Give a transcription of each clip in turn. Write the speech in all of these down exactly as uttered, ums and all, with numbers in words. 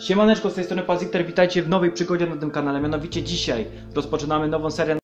Siemaneczko, z tej strony PaZIxTeR, witajcie w nowej przygodzie na tym kanale, mianowicie dzisiaj rozpoczynamy nową serię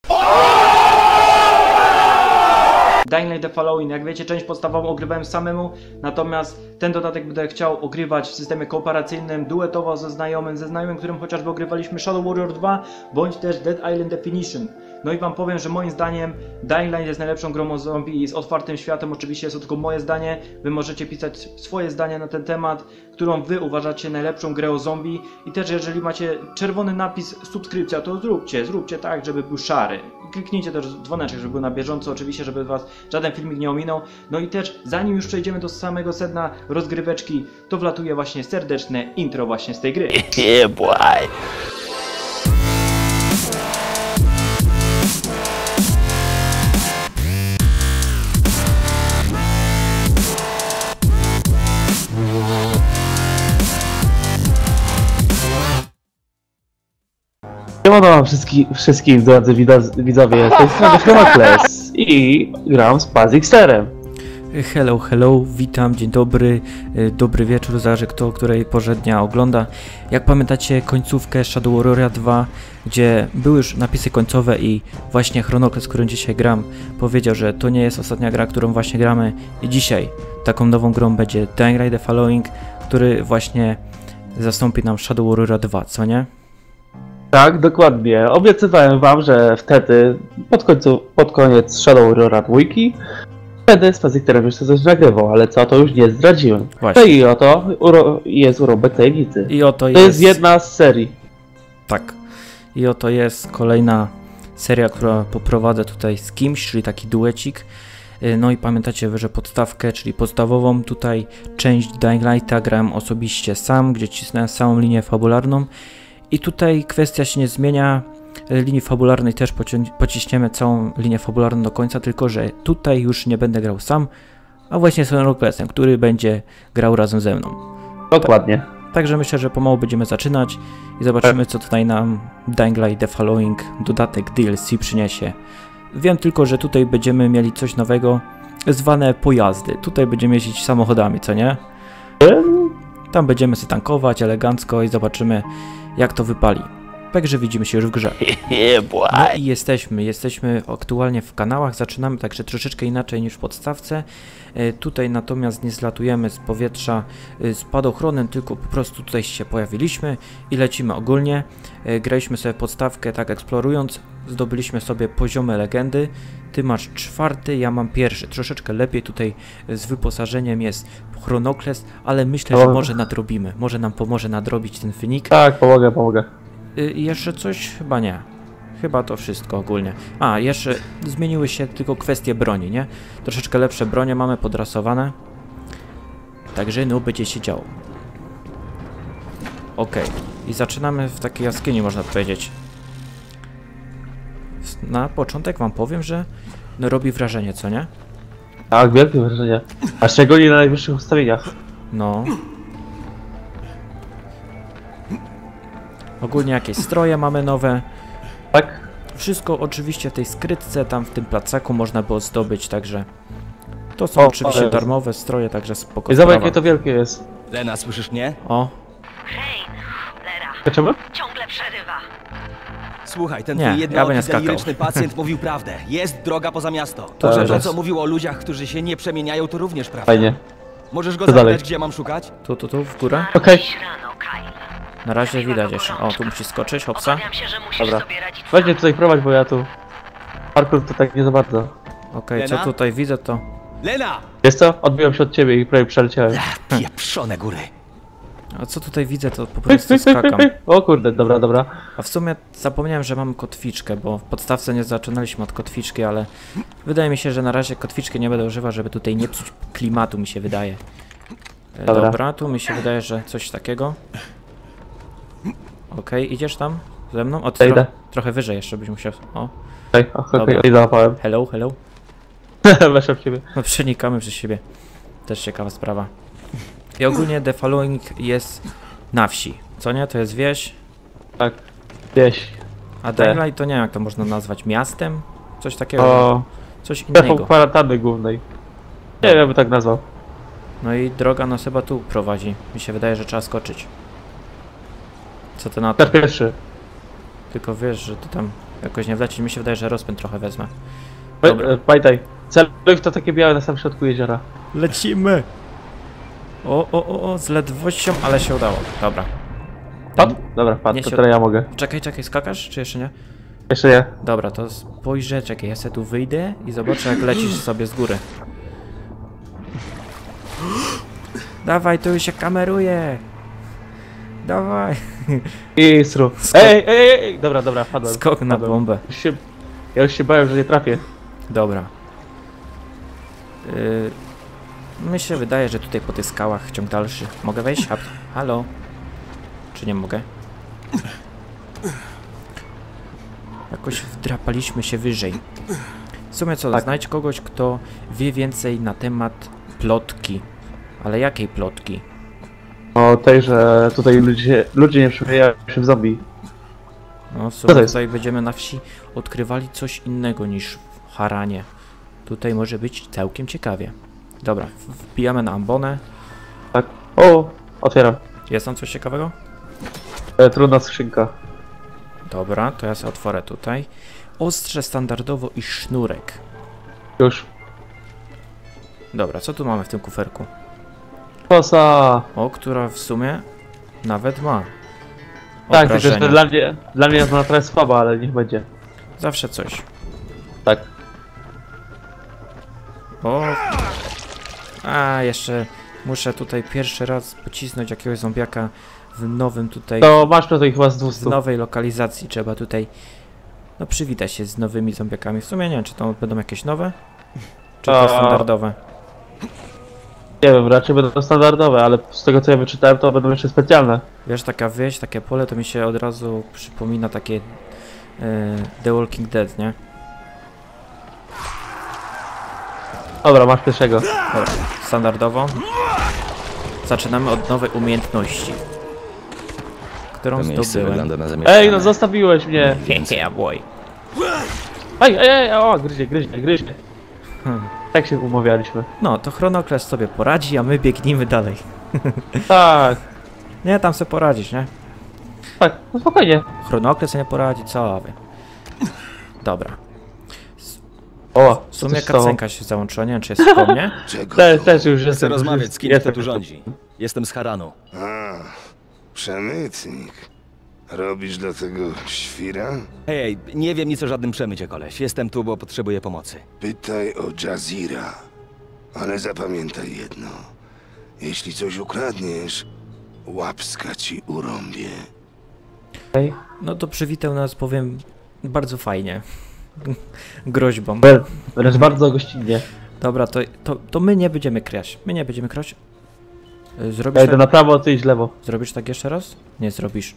Dying Light: The Following. Jak wiecie, część podstawową ogrywałem samemu, natomiast ten dodatek będę chciał ogrywać w systemie kooperacyjnym, duetowo ze znajomym, ze znajomym, którym chociażby ogrywaliśmy Shadow Warrior dwa, bądź też Dead Island Definition. No i wam powiem, że moim zdaniem Dying Light jest najlepszą grą o zombie i z otwartym światem. Oczywiście jest to tylko moje zdanie, wy możecie pisać swoje zdania na ten temat, którą wy uważacie najlepszą grę o zombie. I też jeżeli macie czerwony napis subskrypcja, to zróbcie, zróbcie tak, żeby był szary. Kliknijcie też dzwoneczek, żeby był na bieżąco, oczywiście, żeby was żaden filmik nie ominął. No i też zanim już przejdziemy do samego sedna rozgryweczki, to wlatuje właśnie serdeczne intro właśnie z tej gry. Yeah, boy. Siemano wszystkim, wszystkim drodzy widzowie, z tej strony Chronokles i gram z PaZIxTerem. Hello, hello, witam, dzień dobry, dobry wieczór, zależy kto o której porze dnia ogląda. Jak pamiętacie końcówkę Shadow Warriora dwa, gdzie były już napisy końcowe i właśnie Chronokles, z którym dzisiaj gram, powiedział, że to nie jest ostatnia gra, którą właśnie gramy i dzisiaj taką nową grą będzie Dying Light: The Following, który właśnie zastąpi nam Shadow Warriora dwa, co nie? Tak, dokładnie. Obiecywałem wam, że wtedy, pod, końcu, pod koniec Shadow Warriora dwa, wtedy z PaZIxTerem już coś nagrywał, ale co, to już nie zdradziłem. Właśnie. No i oto uro jest urobek tajemnicy. I oto to jest... jest jedna z serii. Tak. I oto jest kolejna seria, która poprowadzę tutaj z kimś, czyli taki duecik. No i pamiętacie wy, że podstawkę, czyli podstawową tutaj część Dying Lighta grałem osobiście sam, gdzie cisnąłem samą linię fabularną. I tutaj kwestia się nie zmienia, linii fabularnej też pociśniemy całą linię fabularną do końca, tylko że tutaj już nie będę grał sam, a właśnie z Rocklessem, który będzie grał razem ze mną. Dokładnie. Ta, także myślę, że pomału będziemy zaczynać i zobaczymy, co tutaj nam Dying Light: The Following, dodatek D L C przyniesie. Wiem tylko, że tutaj będziemy mieli coś nowego, zwane pojazdy. Tutaj będziemy jeździć samochodami, co nie? Tam będziemy sobie tankować elegancko i zobaczymy, jak to wypali. Także widzimy się już w grze. No i jesteśmy, jesteśmy aktualnie w kanałach, zaczynamy także troszeczkę inaczej niż w podstawce. Tutaj natomiast nie zlatujemy z powietrza spadochronem, tylko po prostu tutaj się pojawiliśmy i lecimy ogólnie. Graliśmy sobie podstawkę tak eksplorując, zdobyliśmy sobie poziomy legendy. Ty masz czwarty, ja mam pierwszy. Troszeczkę lepiej tutaj z wyposażeniem jest Chronokles, ale myślę, że może nadrobimy. Może nam pomoże nadrobić ten wynik. Tak, pomogę, pomogę. I jeszcze coś? Chyba nie. Chyba to wszystko ogólnie. A, jeszcze zmieniły się tylko kwestie broni, nie? Troszeczkę lepsze bronie mamy podrasowane. Także no, będzie się działo. Okej. Okay. I zaczynamy w takiej jaskini, można powiedzieć. Na początek wam powiem, że no robi wrażenie, co nie? Tak, wielkie wrażenie. A szczególnie na najwyższych ustawieniach. No. Ogólnie jakieś stroje mamy nowe. Tak. Wszystko oczywiście w tej skrytce, tam w tym placaku można było zdobyć, także... To są o, oczywiście darmowe stroje, także spoko. I zobacz, jakie to wielkie jest. Lena, słyszysz mnie? O. Hej, Lera. Dlaczego? Ciągle przerywa. Słuchaj, ten nie, twój jednooki deliryczny pacjent mówił prawdę. Jest droga poza miasto. To, że to, co mówił o ludziach, którzy się nie przemieniają, to również prawda. Fajnie. Możesz go zapytać, gdzie mam szukać? Tu, tu, tu, w górę. Okej. Okay. Na razie widać jeszcze. O, tu musi skoczyć, hopsa. Dobra. Weź mnie tutaj prowadź, bo ja tu... Parkour to tak nie za bardzo. Okej, okay, co tutaj widzę to... Lena! Wiesz co? Odbiłem się od ciebie i prawie przeleciałem. Pieprzone góry. A co tutaj widzę, to po prostu skakam. O kurde, dobra, dobra. A w sumie zapomniałem, że mam kotwiczkę, bo w podstawce nie zaczynaliśmy od kotwiczki, ale wydaje mi się, że na razie kotwiczkę nie będę używał, żeby tutaj nie psuć klimatu, mi się wydaje. Dobra, dobra tu mi się wydaje, że coś takiego. Okej, okay, idziesz tam ze mną? O, tro idę. Trochę wyżej jeszcze byś musiał... O, okej, okej, idę na hello, hello. Weszło w siebie. No, przenikamy przez siebie. Też ciekawa sprawa. I ogólnie The Following jest na wsi, co nie? To jest wieś? Tak, wieś. A Dying Light to nie wiem, jak to można nazwać, miastem? Coś takiego, o, coś innego. Taką kwarantanny głównej. Nie wiem, tak nazwał. No i droga nas chyba tu prowadzi. Mi się wydaje, że trzeba skoczyć. Co ty na to? Pierwszy. Tylko wiesz, że ty tam jakoś nie wlecisz. Mi się wydaje, że rozpęd trochę wezmę. Dobra. Pamiętaj, celuj to takie białe na samym środku jeziora. Lecimy! O, o, o, o, z ledwością, ale się udało. Dobra. Padł? Dobra, padł, to teraz ja mogę. Czekaj, czekaj, skakasz, czy jeszcze nie? Jeszcze nie. Dobra, to spojrzę, czekaj, ja sobie tu wyjdę i zobaczę, jak lecisz sobie z góry. Dawaj, tu się kameruje! Dawaj! I sru. Ej, ej, ej! Dobra, dobra, padłem. Skok na padłem. bombę. Już się, ja już się bałem, że nie trafię. Dobra. Yy, mi się wydaje, że tutaj po tych skałach ciąg dalszy. Mogę wejść? Halo? Czy nie mogę? Jakoś wdrapaliśmy się wyżej. W sumie co, tak. Znajdź kogoś, kto wie więcej na temat plotki. Ale jakiej plotki? O tej, że tutaj ludzie, ludzie nie przebijają się w zombie. No w sumie tutaj będziemy na wsi odkrywali coś innego niż w Harranie. Tutaj może być całkiem ciekawie. Dobra, wbijamy na ambonę. Tak. O, otwieram. Jest tam coś ciekawego? E, trudna skrzynka. Dobra, to ja sobie otworzę tutaj. Ostrze standardowo i sznurek. Już. Dobra, co tu mamy w tym kuferku? Kosa! O, która w sumie nawet ma. Tak, tylko że dla mnie, dla mnie jest ona trochę słaba, ale niech będzie. Zawsze coś. Tak. O! A, jeszcze muszę tutaj pierwszy raz pocisnąć jakiegoś zombiaka w nowym tutaj... To masz tutaj chyba z dwustu. W nowej lokalizacji trzeba tutaj... No przywitać się z nowymi zombiakami. W sumie nie wiem, czy to będą jakieś nowe? Czy to standardowe? Nie wiem, raczej będą standardowe, ale z tego co ja wyczytałem, to będą jeszcze specjalne. Wiesz, taka wieś, takie pole, to mi się od razu przypomina takie yy, The Walking Dead, nie? Dobra, masz pierwszego. Dobra, standardowo. Zaczynamy od nowej umiejętności, którą zdobyłem. Ej, no zostawiłeś mnie! Hehe, boy. Ej, ej, ej, o, gryźnie, gryźnie, gryźnie. Hmm. Tak się umawialiśmy. No, to Chronokles sobie poradzi, a my biegnijmy dalej. Tak. Nie, tam sobie poradzisz, nie? Tak, no spokojnie. Chronokles nie poradzi, co wy. Dobra. O, w sumie kacenka się załączyła, nie wiem, czy jest po mnie. Te, też już chcę jestem. rozmawiać z kimś, kto tu rządzi. Jestem z Harranu. A, przemytnik. Robisz dla tego świra? Hej, nie wiem nic o żadnym przemycie, koleś. Jestem tu, bo potrzebuję pomocy. Pytaj o Jazira. Ale zapamiętaj jedno. Jeśli coś ukradniesz, łapska ci urąbie. Hej. No to przywitał nas, powiem, bardzo fajnie. Groźbą. Wręcz bardzo gościnnie. Dobra, to, to, to my nie będziemy kryć. My nie będziemy kryć. Zrobisz ja tak... na prawo, ty idź lewo. Zrobisz tak jeszcze raz? Nie zrobisz.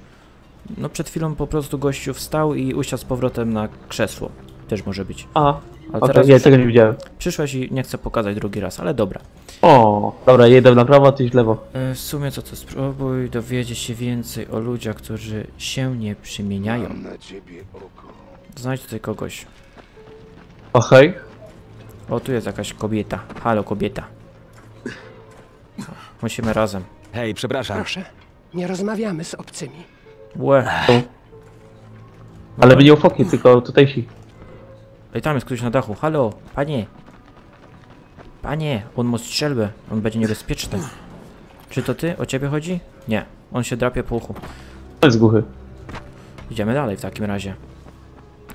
No przed chwilą po prostu gościu wstał i usiadł z powrotem na krzesło. Też może być. Aha. Ale teraz okay, ja tego nie widziałem. Przyszłeś i nie chcę pokazać drugi raz, ale dobra. O, dobra, jedę na prawo, ty idź w lewo. W sumie co to, spróbuj dowiedzieć się więcej o ludziach, którzy się nie przymieniają. Znajdź tutaj kogoś. Okej. Okay. O, tu jest jakaś kobieta. Halo, kobieta. Musimy razem. Hej, przepraszam. Proszę, nie rozmawiamy z obcymi. Łe. Ale by nie ufoki, tylko tutejsi. I tam jest ktoś na dachu. Halo, panie. Panie, on ma strzelbę. On będzie niebezpieczny. Czy to ty? O ciebie chodzi? Nie. On się drapie po uchu. To jest głuchy. Idziemy dalej w takim razie.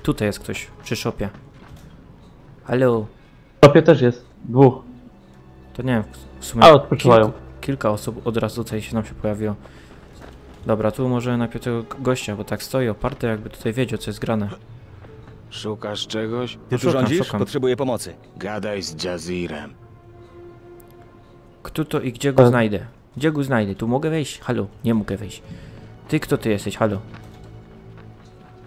Tutaj jest ktoś, przy szopie. Halo. W szopie też jest. Dwóch. To nie wiem, w sumie... A, odpoczywają. Kilka, kilka osób od razu tutaj się nam się pojawiło. Dobra, tu może najpierw tego gościa, bo tak stoi oparty, jakby tutaj wiedział, co jest grane. Szukasz czegoś? Ty tu rządzisz? Potrzebuję pomocy. Gadaj z Jazirem. Kto to i gdzie go znajdę? Gdzie go znajdę? Tu mogę wejść? Halo, nie mogę wejść. Ty, kto ty jesteś? Halo.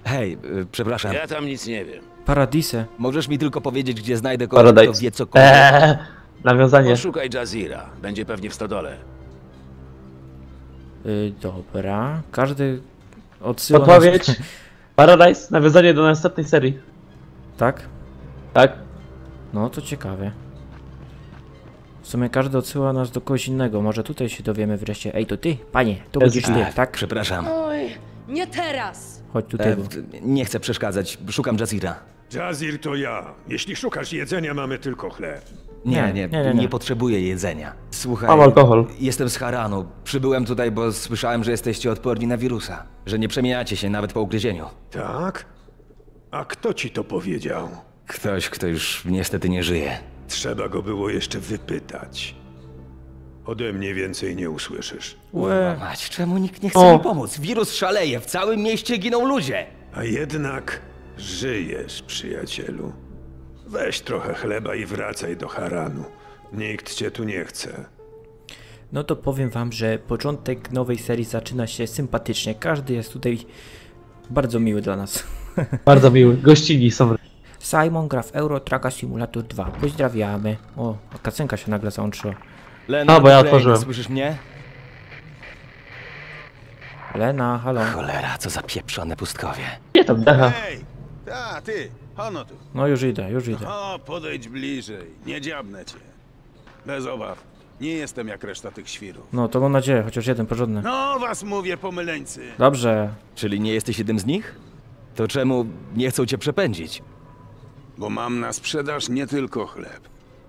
Hej, yy, przepraszam. Ja tam nic nie wiem. Paradise. Możesz mi tylko powiedzieć, gdzie znajdę kogoś, kto wie cokolwiek. Eee, nawiązanie. Poszukaj Jazira. Będzie pewnie w stodole. Yy, dobra, każdy odsyła... Odpowiedź! Nas... Paradise, nawiązanie do następnej serii. Tak? Tak. No to ciekawe. W sumie każdy odsyła nas do kogoś innego, może tutaj się dowiemy wreszcie. Ej, to ty, panie, to jest... będziesz ty, tak? Przepraszam. Oj. Nie teraz! Chodź tutaj. E, nie chcę przeszkadzać, szukam Jazira. Jazir to ja. Jeśli szukasz jedzenia, mamy tylko chleb. Nie, nie, nie, nie, nie, nie potrzebuję jedzenia. Słuchaj, mam alkohol. Jestem z Harranu. Przybyłem tutaj, bo słyszałem, że jesteście odporni na wirusa. Że nie przemieniacie się nawet po ugryzieniu. Tak? A kto ci to powiedział? Ktoś, kto już niestety nie żyje. Trzeba go było jeszcze wypytać. Ode mnie więcej nie usłyszysz. Łe. Mać, czemu nikt nie chce o. mi pomóc? Wirus szaleje, w całym mieście giną ludzie. A jednak żyjesz, przyjacielu. Weź trochę chleba i wracaj do Harranu. Nikt cię tu nie chce. No to powiem wam, że początek nowej serii zaczyna się sympatycznie. Każdy jest tutaj bardzo miły dla nas. Bardzo miły. Gościni są. Simon gra w Euro Truck Simulator dwa. Pozdrawiamy. O, kacenka się nagle załączyła. Lena, a, bo ja otworzyłem. Słyszysz mnie? Lena, halo. Cholera, co za pieprzone pustkowie. Nie tam, dacha. Hej, ta, ty. Ano tu. No już idę, już idę. O, podejdź bliżej, nie dziabnę cię. Bez obaw, nie jestem jak reszta tych świrów. No to mam nadzieję, chociaż jeden porządny. No was mówię, pomyleńcy. Dobrze. Czyli nie jesteś jednym z nich? To czemu nie chcą cię przepędzić? Bo mam na sprzedaż nie tylko chleb.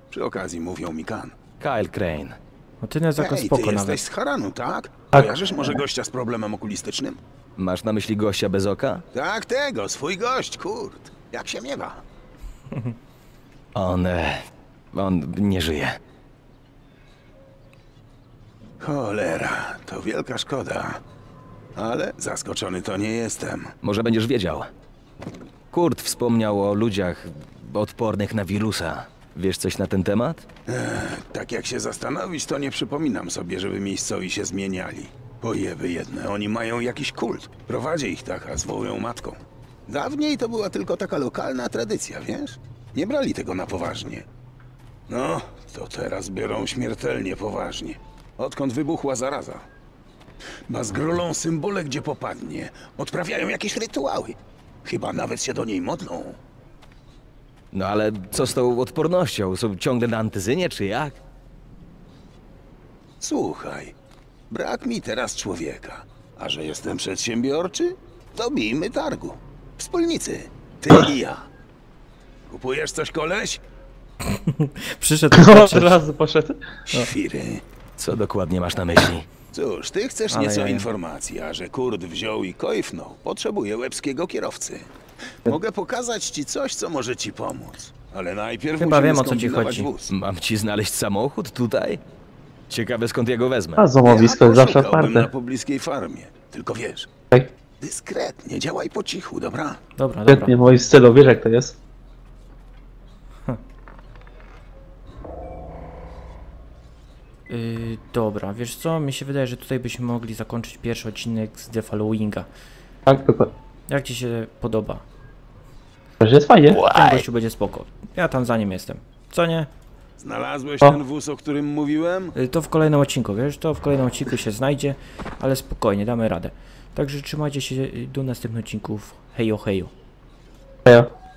Przy okazji mówią mi Kan. Kyle Crane. No ty nie zakończ spoko nawet. Jesteś z Harranu, tak? Tak. Kojarzysz może gościa z problemem okulistycznym? Masz na myśli gościa bez oka? Tak, tego, swój gość, Kurt. Jak się miewa? On... on nie żyje. Cholera, to wielka szkoda. Ale zaskoczony to nie jestem. Może będziesz wiedział. Kurt wspomniał o ludziach odpornych na wirusa. Wiesz coś na ten temat? Ech, tak jak się zastanowić, to nie przypominam sobie, żeby miejscowi się zmieniali. Pojeby jedne, oni mają jakiś kult. Prowadzi ich tak, a zwołują matką. Dawniej to była tylko taka lokalna tradycja, wiesz? Nie brali tego na poważnie. No, to teraz biorą śmiertelnie poważnie. Odkąd wybuchła zaraza? Bazgrolą symbole, gdzie popadnie. Odprawiają jakieś rytuały. Chyba nawet się do niej modlą. No ale co z tą odpornością? Są ciągle na antyzynie, czy jak? Słuchaj, brak mi teraz człowieka. A że jestem przedsiębiorczy, to bijmy targu. Wspólnicy, ty i ja. Kupujesz coś, koleś? Przyszedł trzy razy, poszedł. Świry. Co dokładnie masz na myśli? Cóż, ty chcesz ale nieco ja, ja. informacji, a że Kurt wziął i kojfnął, potrzebuje łebskiego kierowcy. Mogę pokazać ci coś, co może ci pomóc. Ale najpierw chyba wiem, o co ci chodzi. Wóz. Mam ci znaleźć samochód tutaj? Ciekawe, skąd ja go wezmę. A złomowisko ja zawsze farmę. Na pobliskiej farmie, tylko wiesz. Hej. Dyskretnie, działaj po cichu, dobra? Dobra, dyskretnie, dobra. Moi stylu, wiesz jak to jest? Hm. Yy, dobra, wiesz co? Mi się wydaje, że tutaj byśmy mogli zakończyć pierwszy odcinek z The Followinga. Tak, dokładnie. Jak ci się podoba? To jest fajnie. Ten gościu będzie spoko. Ja tam za nim jestem. Co nie? Znalazłeś o. ten wóz, o którym mówiłem? Yy, to w kolejnym odcinku, wiesz? To w kolejnym odcinku się znajdzie, ale spokojnie, damy radę. Także trzymajcie się do następnych odcinków. Hejo, hejo. Hejo.